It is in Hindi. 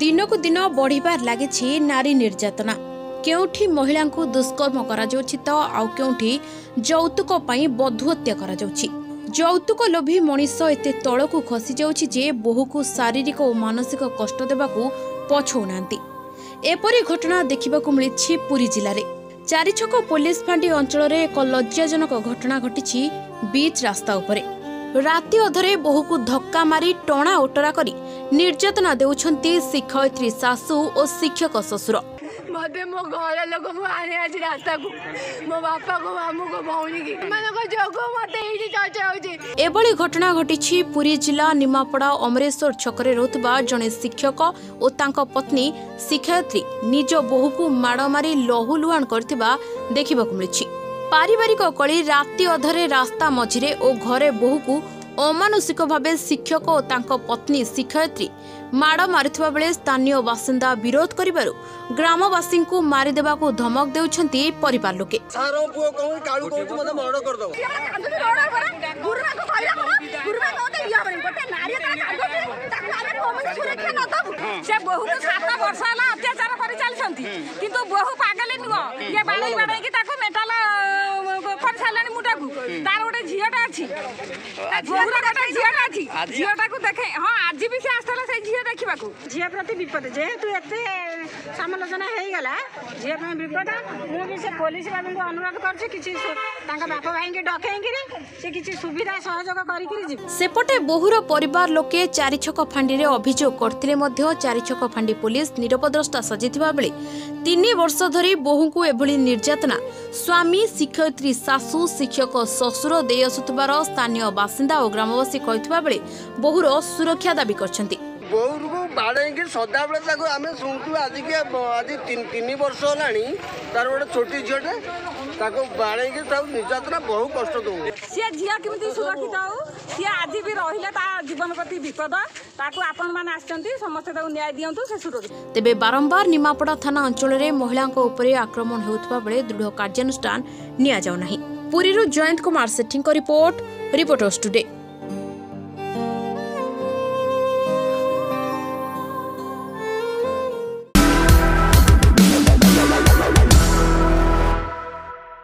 दिनकु दिन बढ़िबार लागे नारी निर्यातना केउठी महिला को दुष्कर्म करा जाउछि तो आउ केउठी जौतुक पई बधु हत्या करा जाउछि। जौतुक लोभी मनीष एते तळकु खसी जाउछि जे बहु को शारीरिक और मानसिक कष्ट देबाकू पछौनांती। एपरी घटना देखिबाकू मिलिछि पुरी जिले में। चारिछक पुलिस फांडी अंचल में एक लज्जाजनक घटना घटी। बीच रास्ता उपरे राति अधरे बहु को धक्का मारी टणा ओटरा करी निर्यातना देउछंती शिक्षयित्री सासू और शिक्षक ससुर। मते मो घर लोग मो आने आज रास्ता को मो बापा को मामू को भौनी की मन को जगो मते एही चर्चा होची। एबळी घटना घटीछि पुरी जिला निमापड़ा अमरेश्वर छकरे रोतबा जने शिक्षक और तांको पत्नी शिक्षयित्री निज बहु को माड़ मारी लहू लुहाण करथिबा देखिबाकू मिलिछि। पारिवारिक कली राति अधरे रास्ता मझिरे और घरे बहु को अमानुषिक भावे शिक्षक और तांको पत्नी शिक्षयित्री माड़ मारिथिबा बेले स्थानीय बासिंदा विरोध करिबारु ग्रामवासी को मारिदेवा को धमक देउछंती परिवार लोके। सेपटे बहुर परिवार लोके चारिछक फांडी रे अभियोग करथिले मध्य चारिछक फांडी पुलिस नीरव द्रष्टा सजिथिबा बेले 3 वर्ष धरी बहु को एभली निर्यातना स्वामी शिक्षयित्री सासू शिक्षक ससुर दे आसुतबार स्थानीय बासिंदा और ग्रामवासी कहथिबा बेले बहुर सुरक्षा दाबी करछंती। बहु को बाड़ेंगे सदा बेले ताको आमे सुनतु आदि के आदि 3 वर्ष होलानी तार बड छोटी झोटे ताको बाड़ेंगे सब निर्यातना बहु कष्ट दो से झिया किमिति सुरक्षित हो से आदि भी रहिले ता जीवन प्रति विपद ताको आपण मान आछंती समस्त ताको न्याय दियंतु से सुरक्षित। तेबे बारंबार निमापड़ा थाना अंचल रे महिला को ऊपर आक्रमण होतबा बेले दृढ़ कार्यानुष्ठान निया जाउ नाही। पुरी रु जयंत कुमार सेठी को रिपोर्ट रिपोर्टर्स टुडे।